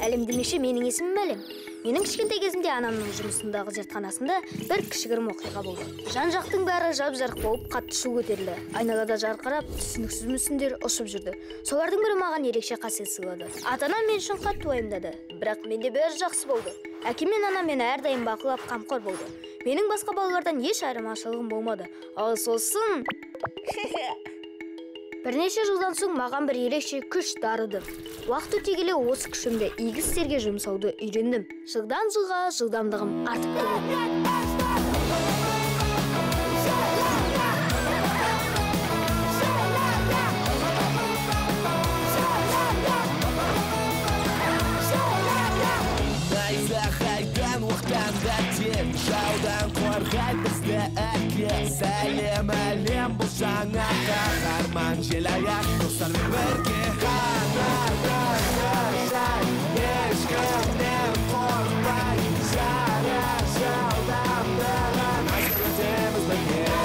Әлім демекші менің есімім Мәлім. Менің кішкентай кезімде анамның жұмысындағы зертханасында бір кішігірім оқиға болды. Жан-жақтың бәрі жап-жарық болып, қатты шу көтерілді. Айналада жарқырап, түсініксіз мүсіндер ұшып жүрді. Солардың бірі маған ерекше қасиет сыйлады. Атанам мен үшін қатты уайымдады, бірақ менде бәрі жақсы болды. Әкем мен анам мені әрдайым бақылап, қамқор болды. Менің басқа балалардан еш айырмашылығым болмады. Ал сосын бірнеше жылдан соң маған бір ерекше күш дарыды. Уақыт өте келе осы күшімді игі істерге жұмсауды үйрендім. Жылдан жылға жылдамдығым артып келеді. Sana kahraman jelayak dostlar birlikte Kanada'dan hiç kimden korkmayın Zara saldamdan hasretimiz bekler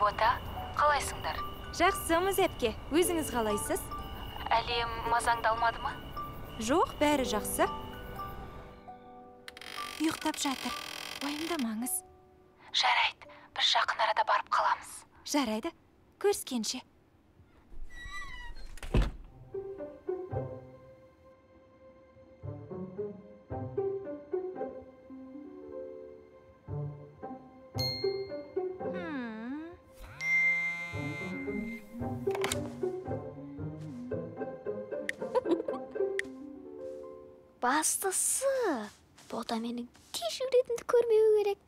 Бота, қалайсыңдар? Жақсымыз әпке. Өзіңіз қалайсыз? Әлем мазаңдалмады ма? Жоқ, бәрі жақсы. Ұйықтап жатыр. Уайымдамаңыз. Жарайды, біз жақын арада барып қаламыз. Жарайды, көріскенше. Бастысы, Бота менің тез жүретінді көрмеу керек.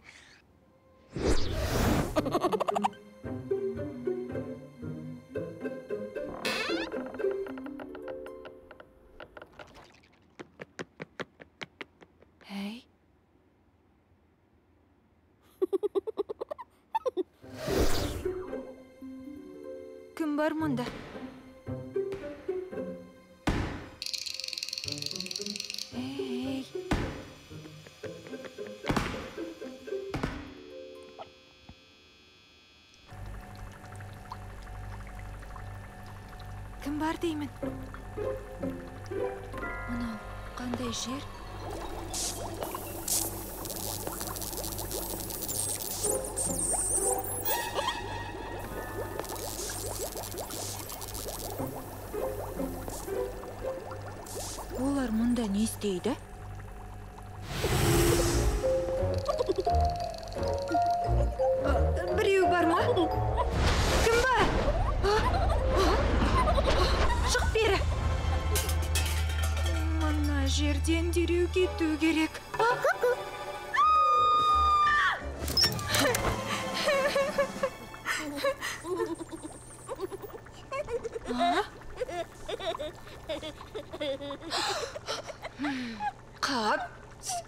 Әй? Кім бар мұнда? Кім бар деймін? Анау, қандай жер? Олар мұнда не істейді? Біреу бар ма? Кім бар? Шық бері! Мына жерден дереу кету керек. Қап,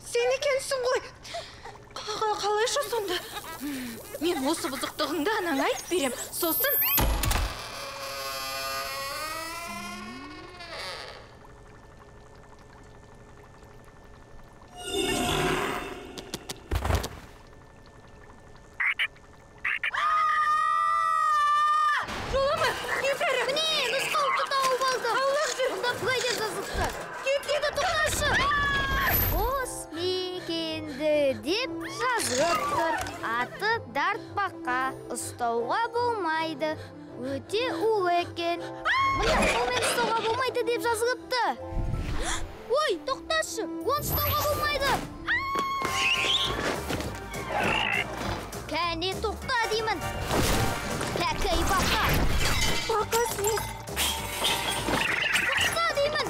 сен екенсің ғой. Қалайша сонда? Мен осы бұзықтығыңды анаңа айтып берем. Сосын... Аты дартпаққа ұстауға болмайды. Өте улы екен. Мына қолмен ұстауға болмайды деп жазылыпты. Ой, тоқташы, оны ұстауға болмайды. Кәне тоқта деймін. Пәкей бақа. Бақас не? Тоқта деймін.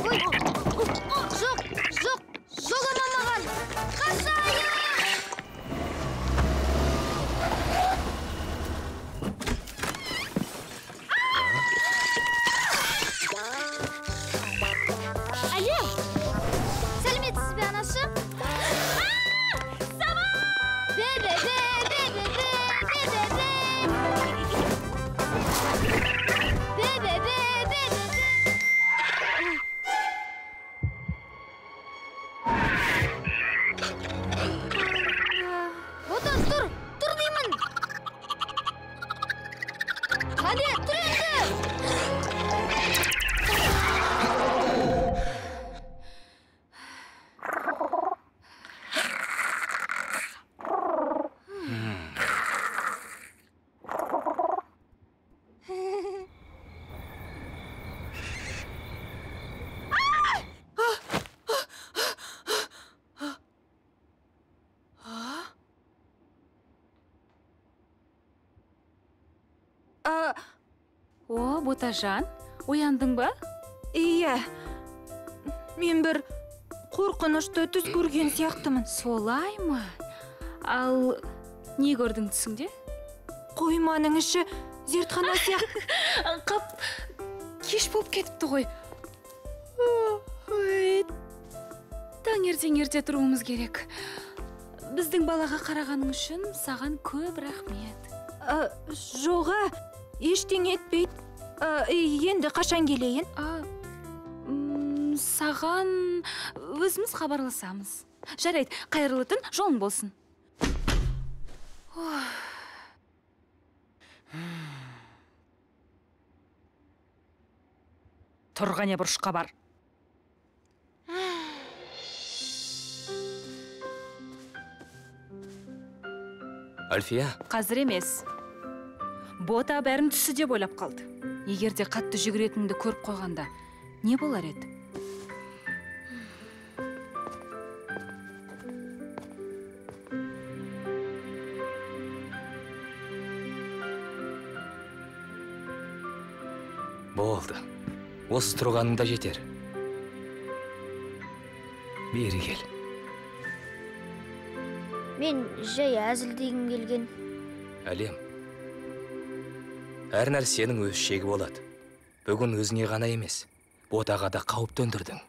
Жоқ, жоқ, жоқ, анамаған! Қашайын! O, Ботажан, uyandın ba? İyi. Men bir korkunuştu tüs görgen siyaktımın. Solay mı? Al, ne gördün tüsünde? Koymanın işi zertxana siyak. Kap, keş bop ketipti koy. Таңертең ерте тұруымыз керек. Біздің балаға қарағаның үшін саған көп рахмет. Жоға, ештеңе етпейді. Енді қашан келейін? Саған өзіміз хабарласамыз. Жарайды, қайырлытын жолың болсын. Тұрғане бұрышқа бар. Альфия? Қазір емес. Бота бәрін түсі деп ойлап қалды. Егер де қатты жүгіретінді көріп қойғанда, не болар еді? Болды. Осы тұрғанында жетер. Бері кел. Мен жай әзіл дегім келген. Әлем, әр нәрсенің өз шегі болады. Бүгін өзіне ғана емес, Ботаға да қауіп төндірдің.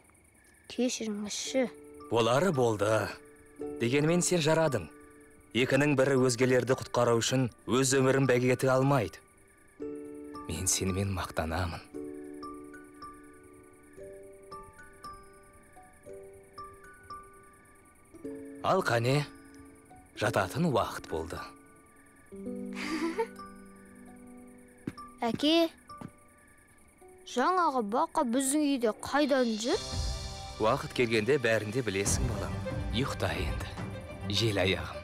Кешіріңізші. Болары болды. Дегенмен сен жарадың. Екінің бірі өзгелерді құтқару үшін өз өмірін бәйгеге тіге алмайды. Мен сенімен мақтанамын. Ал қане, жататын уақыт болды. Әке, жаңағы бақа біздің үйде қайдан жүр? Уақыт келгенде бәрінде білесің балам. Ұйықта енді. Жел аяғым.